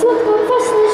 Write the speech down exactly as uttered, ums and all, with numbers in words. Słodką, właśnie